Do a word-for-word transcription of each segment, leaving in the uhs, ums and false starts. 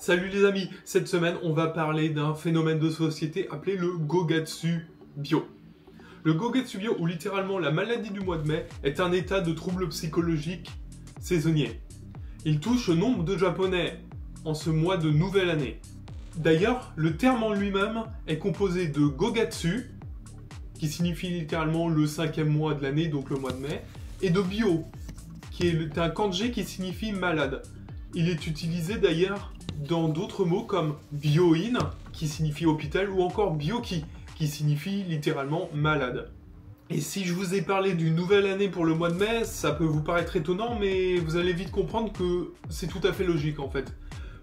Salut les amis, cette semaine on va parler d'un phénomène de société appelé le gogatsubyō. Le gogatsubyō, ou littéralement la maladie du mois de mai, est un état de trouble psychologique saisonnier. Il touche nombre de Japonais en ce mois de nouvelle année. D'ailleurs, le terme en lui-même est composé de gogatsu, qui signifie littéralement le cinquième mois de l'année, donc le mois de mai, et de bio, qui est un kanji qui signifie malade. Il est utilisé d'ailleurs dans d'autres mots comme byoin, qui signifie hôpital, ou encore byoki, qui signifie littéralement malade. Et si je vous ai parlé d'une nouvelle année pour le mois de mai, ça peut vous paraître étonnant, mais vous allez vite comprendre que c'est tout à fait logique en fait.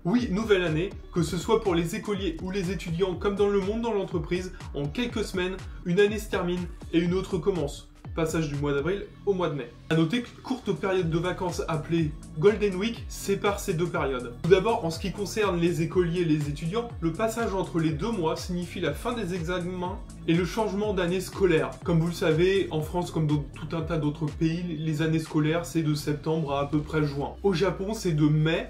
Oui, nouvelle année, que ce soit pour les écoliers ou les étudiants, comme dans le monde dans l'entreprise, en quelques semaines, une année se termine et une autre commence. Passage du mois d'avril au mois de mai. A noter qu'une courte période de vacances appelée Golden Week sépare ces deux périodes. Tout d'abord, en ce qui concerne les écoliers et les étudiants, le passage entre les deux mois signifie la fin des examens et le changement d'année scolaire. Comme vous le savez, en France comme dans tout un tas d'autres pays, les années scolaires c'est de septembre à à peu près juin. Au Japon, c'est de mai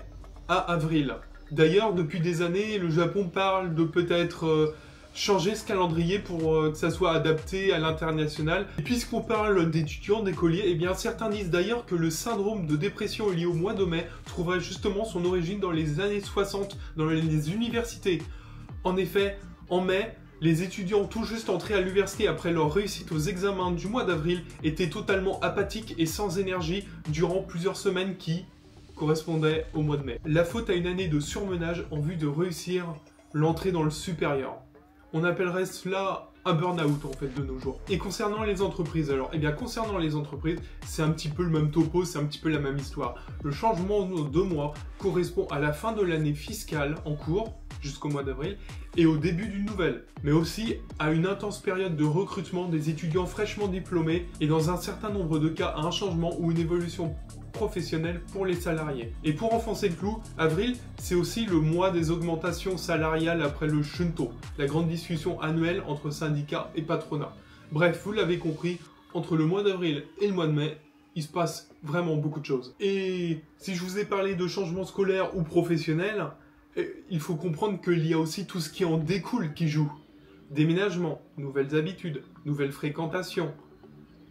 à avril. D'ailleurs, depuis des années, le Japon parle de peut-être euh, changer ce calendrier pour euh, que ça soit adapté à l'international. Et puisqu'on parle d'étudiants, d'écoliers, eh bien certains disent d'ailleurs que le syndrome de dépression lié au mois de mai trouverait justement son origine dans les années soixante, dans les universités. En effet, en mai, les étudiants tout juste entrés à l'université après leur réussite aux examens du mois d'avril étaient totalement apathiques et sans énergie durant plusieurs semaines qui correspondait au mois de mai. La faute à une année de surmenage en vue de réussir l'entrée dans le supérieur. On appellerait cela un burn-out en fait de nos jours. Et concernant les entreprises alors, eh bien concernant les entreprises, c'est un petit peu le même topo, c'est un petit peu la même histoire. Le changement de deux mois correspond à la fin de l'année fiscale en cours, jusqu'au mois d'avril, et au début d'une nouvelle, mais aussi à une intense période de recrutement des étudiants fraîchement diplômés et dans un certain nombre de cas à un changement ou une évolution professionnelle pour les salariés. Et pour enfoncer le clou, avril, c'est aussi le mois des augmentations salariales après le shunto, la grande discussion annuelle entre syndicats et patronat. Bref, vous l'avez compris, entre le mois d'avril et le mois de mai, il se passe vraiment beaucoup de choses. Et si je vous ai parlé de changements scolaires ou professionnels, il faut comprendre qu'il y a aussi tout ce qui en découle qui joue. Déménagement, nouvelles habitudes, nouvelles fréquentations,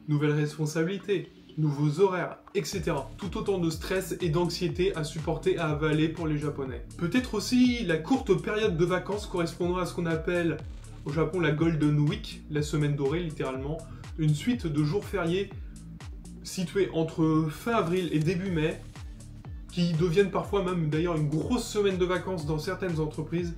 nouvelles responsabilités, nouveaux horaires, et cetera. Tout autant de stress et d'anxiété à supporter, à avaler pour les Japonais. Peut-être aussi la courte période de vacances correspondant à ce qu'on appelle au Japon la Golden Week, la semaine dorée littéralement, une suite de jours fériés situés entre fin avril et début mai, qui deviennent parfois même d'ailleurs une grosse semaine de vacances dans certaines entreprises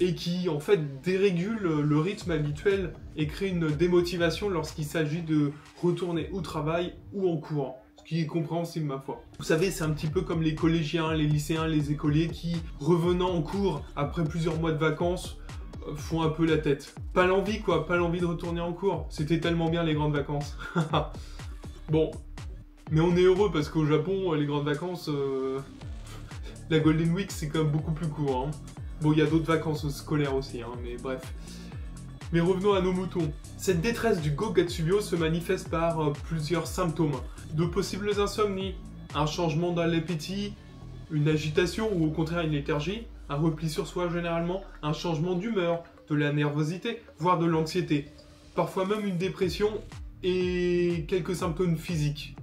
et qui en fait dérégulent le rythme habituel et créent une démotivation lorsqu'il s'agit de retourner au travail ou en courant, ce qui est compréhensible ma foi. Vous savez, c'est un petit peu comme les collégiens, les lycéens, les écoliers qui, revenant en cours après plusieurs mois de vacances, font un peu la tête. Pas l'envie quoi, pas l'envie de retourner en cours, c'était tellement bien les grandes vacances. Bon. Mais on est heureux parce qu'au Japon, les grandes vacances, euh... la Golden Week, c'est quand même beaucoup plus court. Hein. Bon, il y a d'autres vacances scolaires aussi, hein, mais bref. Mais revenons à nos moutons. Cette détresse du gogatsubyō se manifeste par euh, plusieurs symptômes. De possibles insomnies, un changement dans l'appétit, une agitation ou au contraire une léthargie, un repli sur soi généralement, un changement d'humeur, de la nervosité, voire de l'anxiété. Parfois même une dépression et quelques symptômes physiques,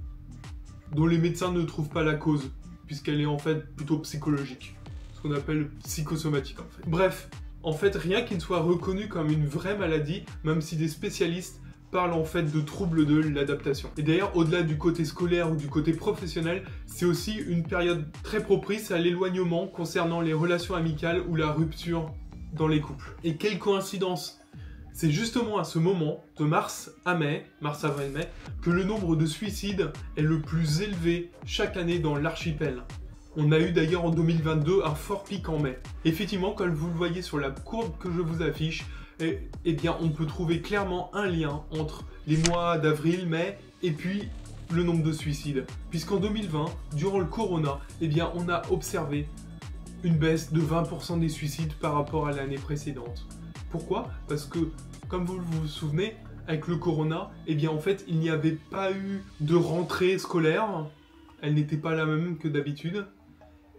dont les médecins ne trouvent pas la cause, puisqu'elle est en fait plutôt psychologique, ce qu'on appelle psychosomatique en fait. Bref, en fait rien qui ne soit reconnu comme une vraie maladie, même si des spécialistes parlent en fait de troubles de l'adaptation. Et d'ailleurs, au-delà du côté scolaire ou du côté professionnel, c'est aussi une période très propice à l'éloignement concernant les relations amicales ou la rupture dans les couples. Et quelle coïncidence! C'est justement à ce moment, de mars à mai, mars avril mai, que le nombre de suicides est le plus élevé chaque année dans l'archipel. On a eu d'ailleurs en deux mille vingt-deux un fort pic en mai. Effectivement, comme vous le voyez sur la courbe que je vous affiche, eh, eh bien, on peut trouver clairement un lien entre les mois d'avril, mai et puis le nombre de suicides. Puisqu'en deux mille vingt, durant le corona, eh bien, on a observé une baisse de vingt pour cent des suicides par rapport à l'année précédente. Pourquoi? Parce que, comme vous vous souvenez, avec le corona, eh bien en fait, il n'y avait pas eu de rentrée scolaire. Elle n'était pas la même que d'habitude.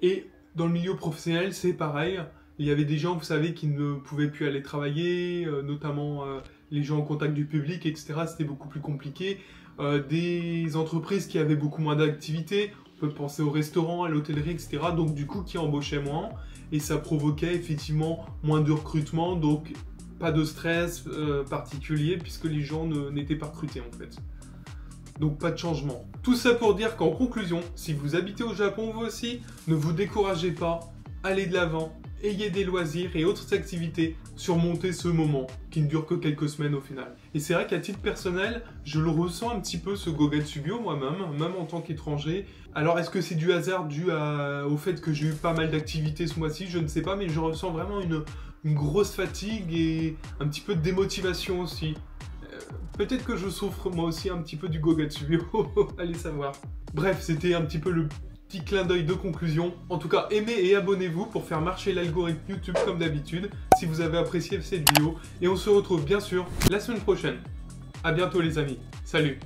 Et Dans le milieu professionnel, c'est pareil. Il y avait des gens, vous savez, qui ne pouvaient plus aller travailler, euh, notamment euh, les gens en contact du public, et cetera. C'était beaucoup plus compliqué. Euh, des entreprises qui avaient beaucoup moins d'activités. On peut penser au restaurant, à l'hôtellerie, et cetera. Donc du coup, qui embauchaient moins. Et ça provoquait effectivement moins de recrutement. Donc pas de stress euh, particulier puisque les gens n'étaient pas recrutés en fait. Donc pas de changement. Tout ça pour dire qu'en conclusion, si vous habitez au Japon vous aussi, ne vous découragez pas, allez de l'avant, ayez des loisirs et autres activités, surmontez ce moment qui ne dure que quelques semaines au final. Et c'est vrai qu'à titre personnel, je le ressens un petit peu ce gogatsubyō moi-même, même en tant qu'étranger. Alors est-ce que c'est du hasard dû à... au fait que j'ai eu pas mal d'activités ce mois-ci? Je ne sais pas, mais je ressens vraiment une... une grosse fatigue et un petit peu de démotivation aussi. Peut-être que je souffre moi aussi un petit peu du gogatsubyō, allez savoir. Bref, c'était un petit peu le petit clin d'œil de conclusion. En tout cas, aimez et abonnez-vous pour faire marcher l'algorithme YouTube comme d'habitude, si vous avez apprécié cette vidéo. Et on se retrouve bien sûr la semaine prochaine. A bientôt les amis, salut!